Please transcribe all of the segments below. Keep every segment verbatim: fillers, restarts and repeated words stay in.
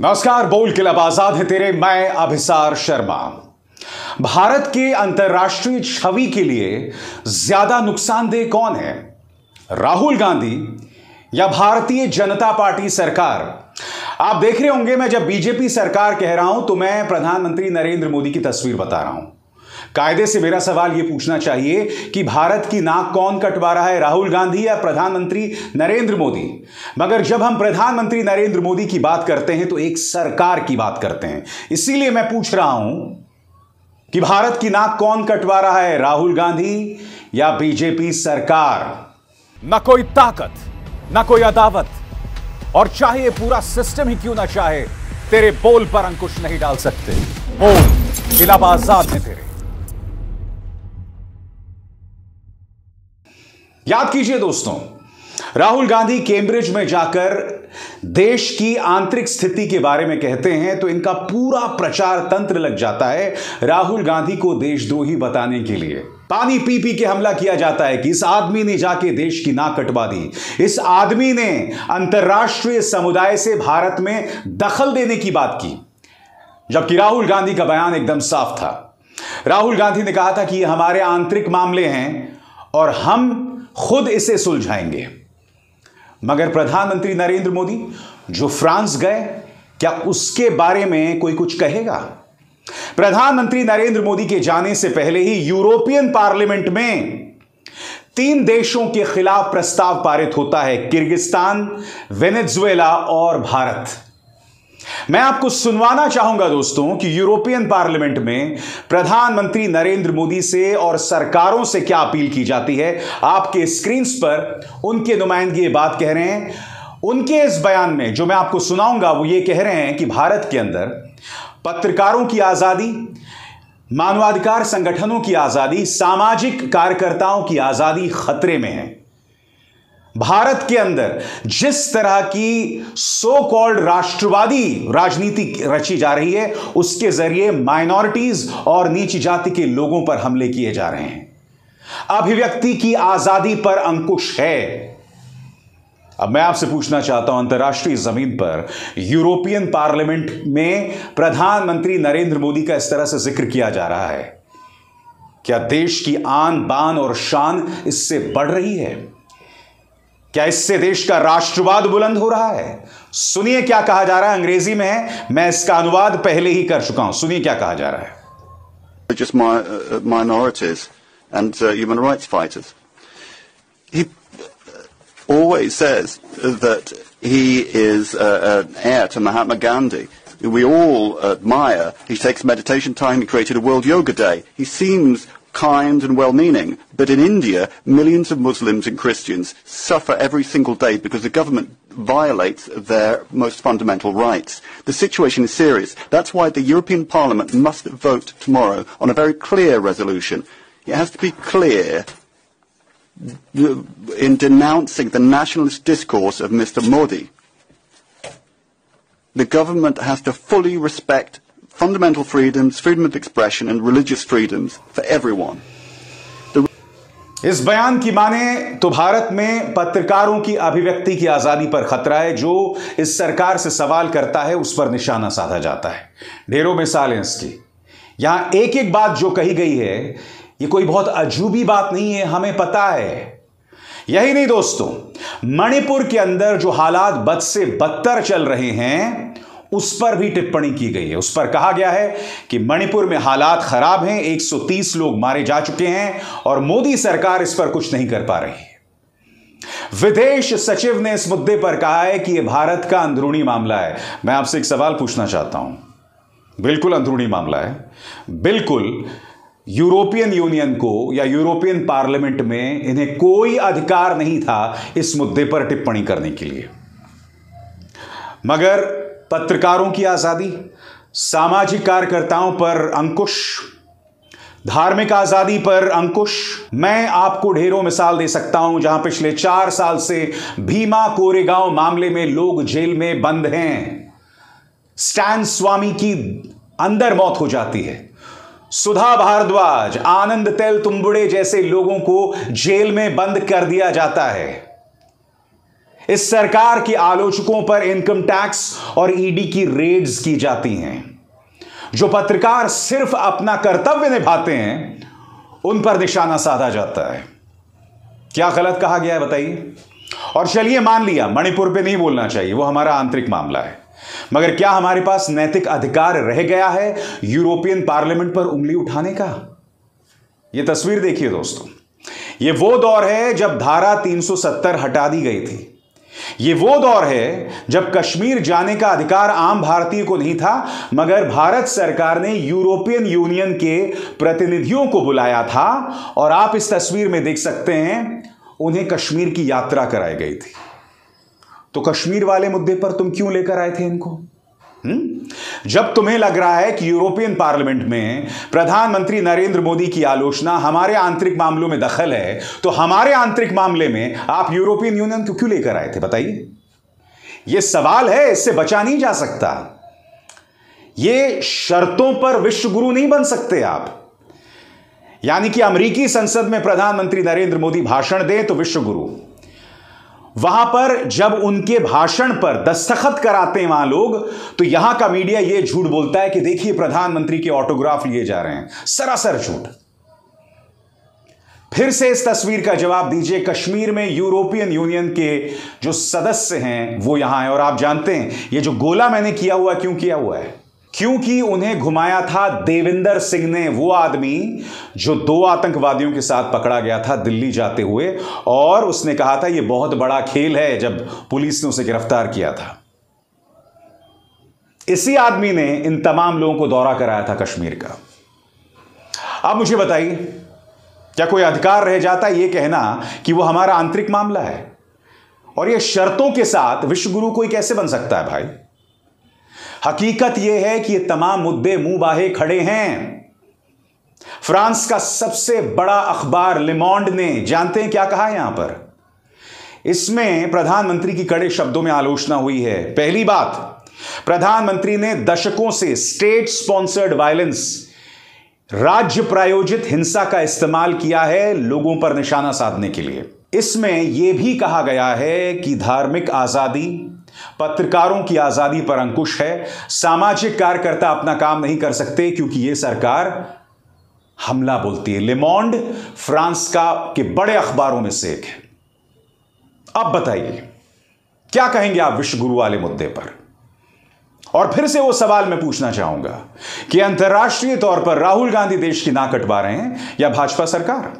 नमस्कार, बोल के लब आजाद है तेरे। मैं अभिसार शर्मा। भारत के अंतर्राष्ट्रीय छवि के लिए ज्यादा नुकसानदेह कौन है, राहुल गांधी या भारतीय जनता पार्टी सरकार? आप देख रहे होंगे, मैं जब बीजेपी सरकार कह रहा हूं तो मैं प्रधानमंत्री नरेंद्र मोदी की तस्वीर बता रहा हूं। कायदे से मेरा सवाल यह पूछना चाहिए कि भारत की नाक कौन कटवा रहा है, राहुल गांधी या प्रधानमंत्री नरेंद्र मोदी? मगर जब हम प्रधानमंत्री नरेंद्र मोदी की बात करते हैं तो एक सरकार की बात करते हैं। इसीलिए मैं पूछ रहा हूं कि भारत की नाक कौन कटवा रहा है, राहुल गांधी या बीजेपी सरकार? ना कोई ताकत, ना कोई अदावत, और चाहे पूरा सिस्टम ही क्यों ना चाहे, तेरे बोल पर अंकुश नहीं डाल सकते। बोल खिलाफ आजाद है तेरे। याद कीजिए दोस्तों, राहुल गांधी कैम्ब्रिज में जाकर देश की आंतरिक स्थिति के बारे में कहते हैं तो इनका पूरा प्रचार तंत्र लग जाता है राहुल गांधी को देशद्रोही बताने के लिए। पानी पी पी के हमला किया जाता है कि इस आदमी ने जाके देश की नाक कटवा दी, इस आदमी ने अंतर्राष्ट्रीय समुदाय से भारत में दखल देने की बात की। जबकि राहुल गांधी का बयान एकदम साफ था। राहुल गांधी ने कहा था कि ये हमारे आंतरिक मामले हैं और हम खुद इसे सुलझाएंगे। मगर प्रधानमंत्री नरेंद्र मोदी जो फ्रांस गए, क्या उसके बारे में कोई कुछ कहेगा? प्रधानमंत्री नरेंद्र मोदी के जाने से पहले ही यूरोपियन पार्लियामेंट में तीन देशों के खिलाफ प्रस्ताव पारित होता है, किर्गिस्तान, वेनेजुएला और भारत। मैं आपको सुनवाना चाहूंगा दोस्तों कि यूरोपियन पार्लियामेंट में प्रधानमंत्री नरेंद्र मोदी से और सरकारों से क्या अपील की जाती है। आपके स्क्रीन्स पर उनके नुमाइंदे ये बात कह रहे हैं। उनके इस बयान में जो मैं आपको सुनाऊंगा वो ये कह रहे हैं कि भारत के अंदर पत्रकारों की आजादी, मानवाधिकार संगठनों की आजादी, सामाजिक कार्यकर्ताओं की आजादी खतरे में है। भारत के अंदर जिस तरह की सो कॉल्ड राष्ट्रवादी राजनीति रची जा रही है, उसके जरिए माइनॉरिटीज और नीची जाति के लोगों पर हमले किए जा रहे हैं। अभिव्यक्ति की आजादी पर अंकुश है। अब मैं आपसे पूछना चाहता हूं, अंतर्राष्ट्रीय जमीन पर यूरोपियन पार्लियामेंट में प्रधानमंत्री नरेंद्र मोदी का इस तरह से जिक्र किया जा रहा है, क्या देश की आन बान और शान इससे बढ़ रही है? क्या इससे देश का राष्ट्रवाद बुलंद हो रहा है? सुनिए क्या कहा जा रहा है, अंग्रेजी में है, मैं इसका अनुवाद पहले ही कर चुका हूं। सुनिए क्या कहा जा रहा है। Just my, uh, minorities and uh, human rights fighters. He always says that he is uh, an heir to Mahatma Gandhi. We all admire. He takes meditation time. He created a World Yoga Day. He seems kind and well-meaning, but in India, millions of Muslims and Christians suffer every single day because the government violates their most fundamental rights. The situation is serious. That's why the European Parliament must vote tomorrow on a very clear resolution. It has to be clear in denouncing the nationalist discourse of Mister Modi. The government has to fully respect fundamental freedoms, freedom of expression and religious freedoms for everyone. The... इस बयान की माने तो भारत में पत्रकारों की अभिव्यक्ति की आजादी पर खतरा है। जो इस सरकार से सवाल करता है उस पर निशाना साधा जाता है। ढेरों मिसालें इसकी। यहां एक एक बात जो कही गई है, ये कोई बहुत अजूबी बात नहीं है, हमें पता है। यही नहीं दोस्तों, मणिपुर के अंदर जो हालात बद से बदतर चल रहे हैं उस पर भी टिप्पणी की गई है। उस पर कहा गया है कि मणिपुर में हालात खराब हैं, एक सौ तीस लोग मारे जा चुके हैं और मोदी सरकार इस पर कुछ नहीं कर पा रही है। विदेश सचिव ने इस मुद्दे पर कहा है कि यह भारत का अंदरूनी मामला है। मैं आपसे एक सवाल पूछना चाहता हूं, बिल्कुल अंदरूनी मामला है, बिल्कुल यूरोपियन यूनियन को या यूरोपियन पार्लियामेंट में इन्हें कोई अधिकार नहीं था इस मुद्दे पर टिप्पणी करने के लिए। मगर पत्रकारों की आजादी, सामाजिक कार्यकर्ताओं पर अंकुश, धार्मिक आजादी पर अंकुश, मैं आपको ढेरों मिसाल दे सकता हूं जहां पिछले चार साल से भीमा कोरेगांव मामले में लोग जेल में बंद हैं। स्टैन स्वामी की अंदर मौत हो जाती है। सुधा भारद्वाज, आनंद तेलतुंबड़े जैसे लोगों को जेल में बंद कर दिया जाता है। इस सरकार की आलोचकों पर इनकम टैक्स और ईडी की रेड्स की जाती हैं। जो पत्रकार सिर्फ अपना कर्तव्य निभाते हैं उन पर निशाना साधा जाता है। क्या गलत कहा गया है बताइए? और चलिए मान लिया मणिपुर पे नहीं बोलना चाहिए, वो हमारा आंतरिक मामला है, मगर क्या हमारे पास नैतिक अधिकार रह गया है यूरोपियन पार्लियामेंट पर उंगली उठाने का? ये तस्वीर देखिए दोस्तों, ये वो दौर है जब धारा तीन सौ सत्तर हटा दी गई थी। ये वो दौर है जब कश्मीर जाने का अधिकार आम भारतीय को नहीं था, मगर भारत सरकार ने यूरोपियन यूनियन के प्रतिनिधियों को बुलाया था और आप इस तस्वीर में देख सकते हैं उन्हें कश्मीर की यात्रा कराई गई थी। तो कश्मीर वाले मुद्दे पर तुम क्यों लेकर आए थे इनको? हम्म जब तुम्हें लग रहा है कि यूरोपियन पार्लियामेंट में प्रधानमंत्री नरेंद्र मोदी की आलोचना हमारे आंतरिक मामलों में दखल है, तो हमारे आंतरिक मामले में आप यूरोपियन यूनियन को क्यों लेकर आए थे बताइए? यह सवाल है, इससे बचा नहीं जा सकता। ये शर्तों पर विश्व गुरु नहीं बन सकते आप। यानी कि अमेरिकी संसद में प्रधानमंत्री नरेंद्र मोदी भाषण दें तो विश्व गुरु, वहां पर जब उनके भाषण पर दस्तखत कराते हैं वहां लोग, तो यहां का मीडिया यह झूठ बोलता है कि देखिए प्रधानमंत्री के ऑटोग्राफ लिए जा रहे हैं। सरासर झूठ। फिर से इस तस्वीर का जवाब दीजिए, कश्मीर में यूरोपियन यूनियन के जो सदस्य हैं वो यहां हैं। और आप जानते हैं ये जो गोला मैंने किया हुआ क्यों किया हुआ है? क्योंकि उन्हें घुमाया था देवेंद्र सिंह ने, वो आदमी जो दो आतंकवादियों के साथ पकड़ा गया था दिल्ली जाते हुए, और उसने कहा था ये बहुत बड़ा खेल है जब पुलिस ने उसे गिरफ्तार किया था। इसी आदमी ने इन तमाम लोगों को दौरा कराया था कश्मीर का। अब मुझे बताइए क्या कोई अधिकार रह जाता है ये कहना कि वो हमारा आंतरिक मामला है? और ये शर्तों के साथ विश्वगुरु कोई कैसे बन सकता है भाई? हकीकत यह है कि ये तमाम मुद्दे मुंह बाहे खड़े हैं। फ्रांस का सबसे बड़ा अखबार ले मोंड ने जानते हैं क्या कहा यहां पर? इसमें प्रधानमंत्री की कड़े शब्दों में आलोचना हुई है। पहली बात, प्रधानमंत्री ने दशकों से स्टेट स्पॉन्सर्ड वायलेंस, राज्य प्रायोजित हिंसा का इस्तेमाल किया है लोगों पर निशाना साधने के लिए। इसमें यह भी कहा गया है कि धार्मिक आजादी, पत्रकारों की आजादी पर अंकुश है, सामाजिक कार्यकर्ता अपना काम नहीं कर सकते क्योंकि यह सरकार हमला बोलती है। ले मोंड फ्रांस का के बड़े अखबारों में से एक है। अब बताइए क्या कहेंगे आप विश्व गुरु वाले मुद्दे पर? और फिर से वो सवाल मैं पूछना चाहूंगा कि अंतर्राष्ट्रीय तौर पर राहुल गांधी देश की नाक कटवा रहे हैं या भाजपा सरकार?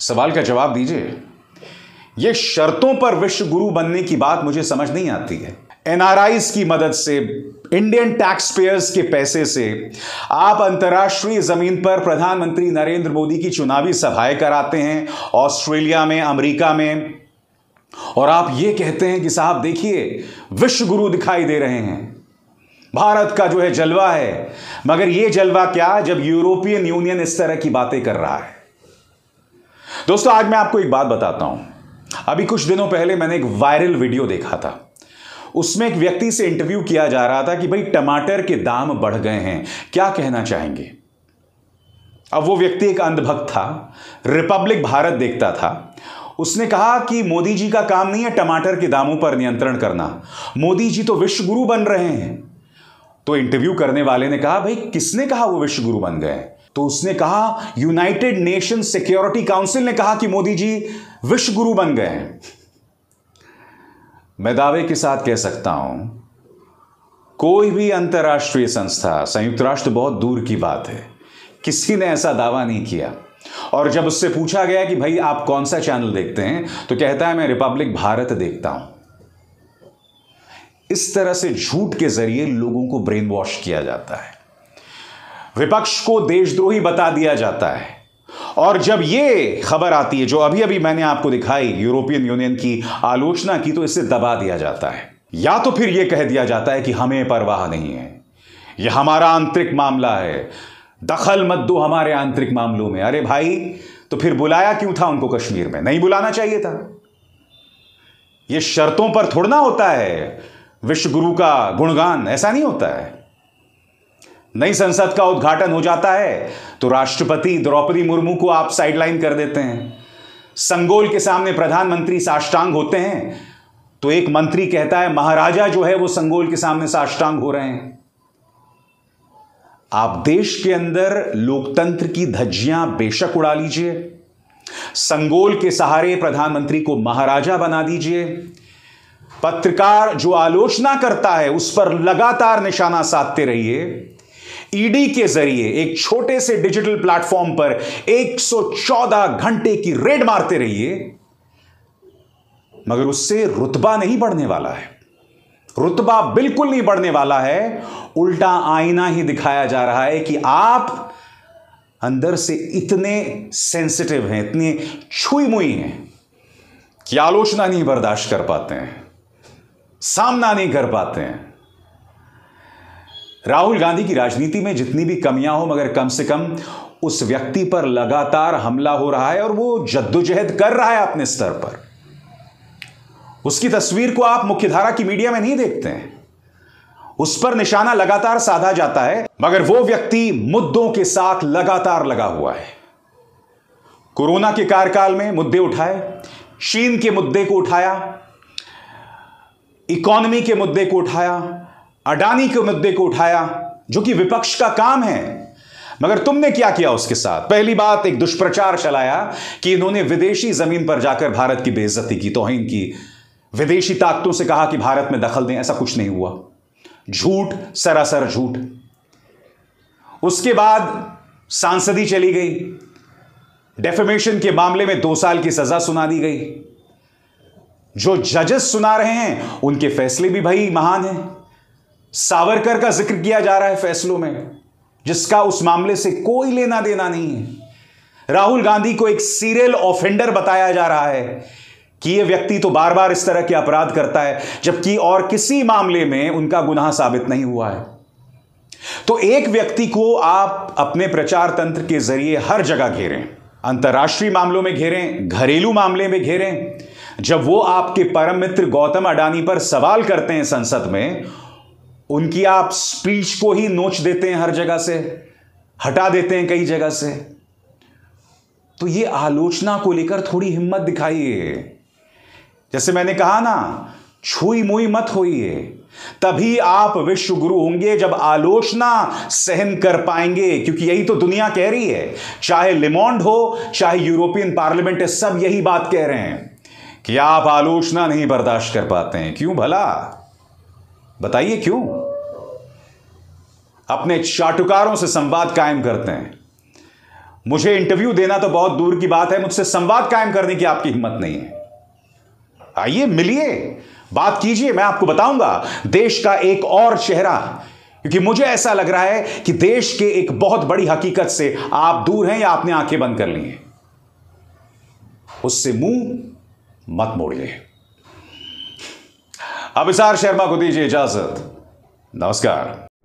सवाल का जवाब दीजिए। ये शर्तों पर विश्व गुरु बनने की बात मुझे समझ नहीं आती है। एनआरआईज की मदद से, इंडियन टैक्स पेयर्स के पैसे से आप अंतर्राष्ट्रीय जमीन पर प्रधानमंत्री नरेंद्र मोदी की चुनावी सभाएं कराते हैं ऑस्ट्रेलिया में, अमेरिका में, और आप ये कहते हैं कि साहब देखिए विश्व गुरु दिखाई दे रहे हैं, भारत का जो है जलवा है। मगर यह जलवा क्या जब यूरोपियन यूनियन इस तरह की बातें कर रहा है? दोस्तों आज मैं आपको एक बात बताता हूं। अभी कुछ दिनों पहले मैंने एक वायरल वीडियो देखा था, उसमें एक व्यक्ति से इंटरव्यू किया जा रहा था कि भाई टमाटर के दाम बढ़ गए हैं, क्या कहना चाहेंगे? अब वो व्यक्ति एक अंधभक्त था, रिपब्लिक भारत देखता था। उसने कहा कि मोदी जी का काम नहीं है टमाटर के दामों पर नियंत्रण करना, मोदी जी तो विश्व गुरु बन रहे हैं। तो इंटरव्यू करने वाले ने कहा भाई किसने कहा वो विश्व गुरु बन गए? तो उसने कहा यूनाइटेड नेशन सिक्योरिटी काउंसिल ने कहा कि मोदी जी विश्व गुरु बन गए हैं। मैं दावे के साथ कह सकता हूं कोई भी अंतर्राष्ट्रीय संस्था, संयुक्त राष्ट्र बहुत दूर की बात है, किसी ने ऐसा दावा नहीं किया। और जब उससे पूछा गया कि भाई आप कौन सा चैनल देखते हैं, तो कहता है मैं रिपब्लिक भारत देखता हूं। इस तरह से झूठ के जरिए लोगों को ब्रेन वॉश किया जाता है, विपक्ष को देशद्रोही बता दिया जाता है। और जब ये खबर आती है जो अभी अभी मैंने आपको दिखाई यूरोपियन यूनियन की आलोचना की, तो इसे दबा दिया जाता है, या तो फिर यह कह दिया जाता है कि हमें परवाह नहीं है, यह हमारा आंतरिक मामला है, दखल मत दो हमारे आंतरिक मामलों में। अरे भाई तो फिर बुलाया क्यों था उनको कश्मीर में? नहीं बुलाना चाहिए था। यह शर्तों पर थोड़ा ना होता है विश्व गुरु का गुणगान, ऐसा नहीं होता है। नई संसद का उद्घाटन हो जाता है तो राष्ट्रपति द्रौपदी मुर्मू को आप साइडलाइन कर देते हैं, संगोल के सामने प्रधानमंत्री साष्टांग होते हैं तो एक मंत्री कहता है महाराजा जो है वो संगोल के सामने साष्टांग हो रहे हैं। आप देश के अंदर लोकतंत्र की धज्जियां बेशक उड़ा लीजिए, संगोल के सहारे प्रधानमंत्री को महाराजा बना दीजिए, पत्रकार जो आलोचना करता है उस पर लगातार निशाना साधते रहिए। ईडी के जरिए एक छोटे से डिजिटल प्लेटफॉर्म पर एक सौ चौदह घंटे की रेड मारते रहिए, मगर उससे रुतबा नहीं बढ़ने वाला है, रुतबा बिल्कुल नहीं बढ़ने वाला है। उल्टा आईना ही दिखाया जा रहा है कि आप अंदर से इतने सेंसिटिव हैं, इतने छुई मुई हैं कि आलोचना नहीं बर्दाश्त कर पाते हैं, सामना नहीं कर पाते हैं। राहुल गांधी की राजनीति में जितनी भी कमियां हो, मगर कम से कम उस व्यक्ति पर लगातार हमला हो रहा है और वो जद्दोजहद कर रहा है अपने स्तर पर। उसकी तस्वीर को आप मुख्यधारा की मीडिया में नहीं देखते हैं, उस पर निशाना लगातार साधा जाता है, मगर वो व्यक्ति मुद्दों के साथ लगातार लगा हुआ है। कोरोना के कार्यकाल में मुद्दे उठाए, चीन के मुद्दे को उठाया, इकोनॉमी के मुद्दे को उठाया, अडानी के मुद्दे को उठाया, जो कि विपक्ष का काम है, मगर तुमने क्या किया उसके साथ? पहली बात, एक दुष्प्रचार चलाया कि इन्होंने विदेशी जमीन पर जाकर भारत की बेइज्जती की, तौहीन की, विदेशी ताकतों से कहा कि भारत में दखल दें। ऐसा कुछ नहीं हुआ, झूठ, सरासर झूठ। उसके बाद सांसदी चली गई, डेफेमेशन के मामले में दो साल की सजा सुना दी गई। जो जजेस सुना रहे हैं उनके फैसले भी भाई महान हैं। सावरकर का जिक्र किया जा रहा है फैसलों में, जिसका उस मामले से कोई लेना देना नहीं है। राहुल गांधी को एक सीरियल ऑफेंडर बताया जा रहा है कि यह व्यक्ति तो बार बार इस तरह के अपराध करता है, जबकि और किसी मामले में उनका गुनाह साबित नहीं हुआ है। तो एक व्यक्ति को आप अपने प्रचार तंत्र के जरिए हर जगह घेरें, अंतर्राष्ट्रीय मामलों में घेरें, घरेलू मामले में घेरें। जब वो आपके परम मित्र गौतम अडानी पर सवाल करते हैं संसद में, उनकी आप स्पीच को ही नोच देते हैं, हर जगह से हटा देते हैं, कई जगह से। तो ये आलोचना को लेकर थोड़ी हिम्मत दिखाइए। जैसे मैंने कहा ना, छुई मुई मत होइए, तभी आप विश्व गुरु होंगे जब आलोचना सहन कर पाएंगे, क्योंकि यही तो दुनिया कह रही है। चाहे ले मोंड हो, चाहे यूरोपियन पार्लियामेंट है, सब यही बात कह रहे हैं कि आप आलोचना नहीं बर्दाश्त कर पाते हैं। क्यों भला, बताइए क्यों? अपने चाटुकारों से संवाद कायम करते हैं। मुझे इंटरव्यू देना तो बहुत दूर की बात है, मुझसे संवाद कायम करने की आपकी हिम्मत नहीं है। आइए मिलिए, बात कीजिए, मैं आपको बताऊंगा देश का एक और चेहरा, क्योंकि मुझे ऐसा लग रहा है कि देश के एक बहुत बड़ी हकीकत से आप दूर हैं या आपने आंखें बंद कर ली हैं। उससे मुंह मत मोड़िए। अभिसार शर्मा को दीजिए इजाजत। नमस्कार।